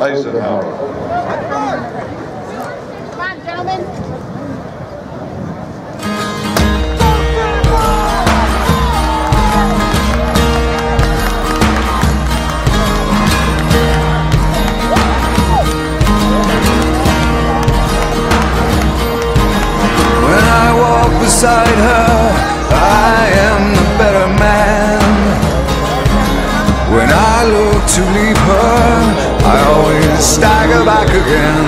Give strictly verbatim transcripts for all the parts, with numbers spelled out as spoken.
Eisenhower. Come on, gentlemen. Beside her, I am the better man. When I look to leave her, I always stagger back again.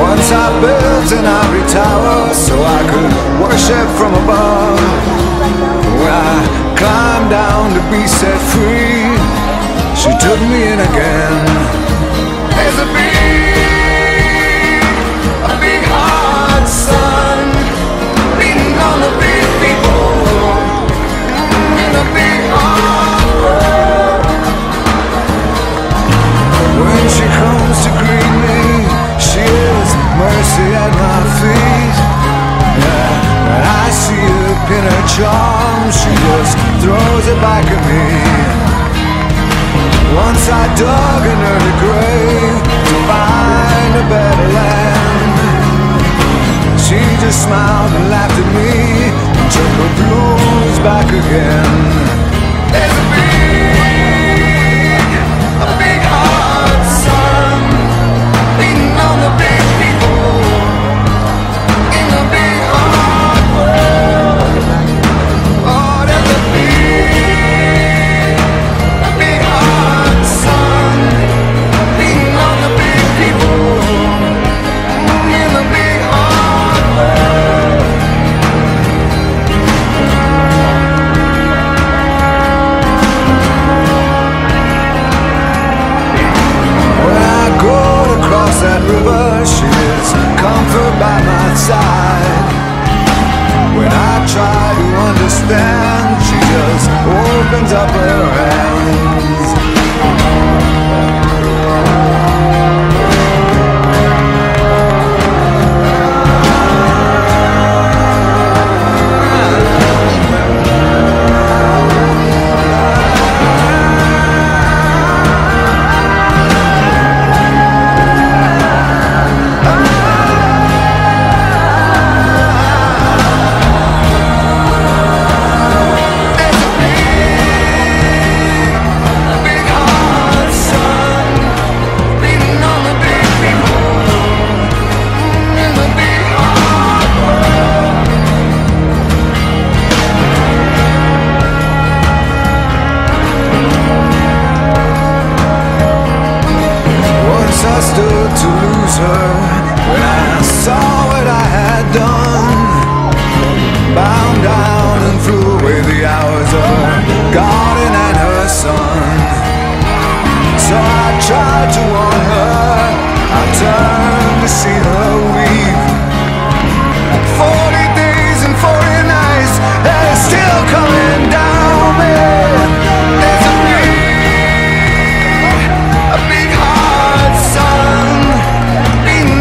Once I built an ivory tower so I could worship from above. When I climbed down to be set free, she took me in again. There's a bee, a big hot sun. In her charm, she just throws it back at me. Once I dug an early grave to find a better land. She just smiled and laughed at me and took her blues back again. There's a big, a big hot sun beating on the big people in the big hot world.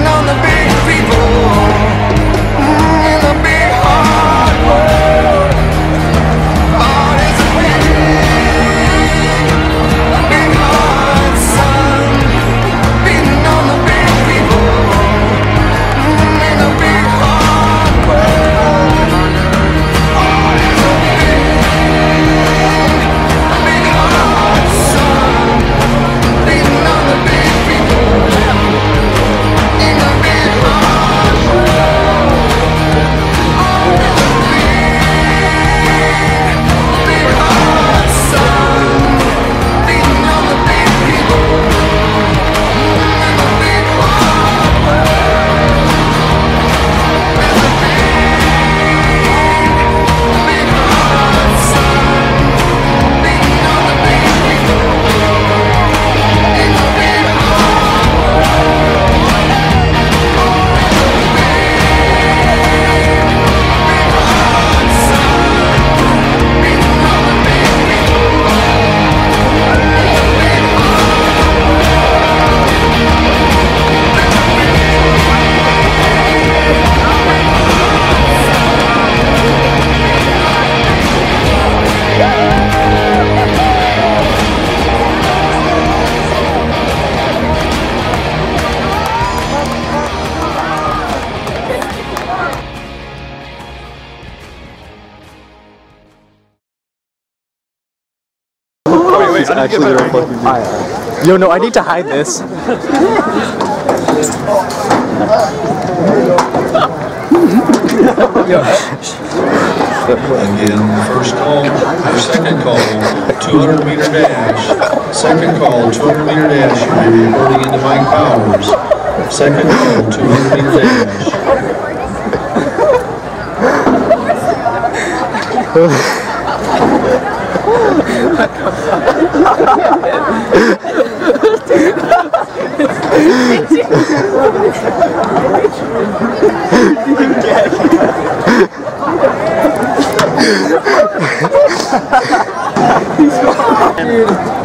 No! not actually the right fucking dude. Yo, no, I need to hide this. Again, first call, second call, two hundred meter dash. Second call, two hundred meter dash. You may be reverting into Mike Powers. Second call, two hundred meter dash.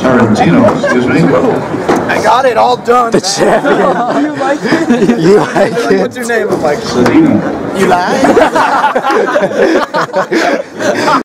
Tarantino, excuse me. I got it all done. The champion. You like it? You like it? What's your name? I'm like, Sedino. You lie?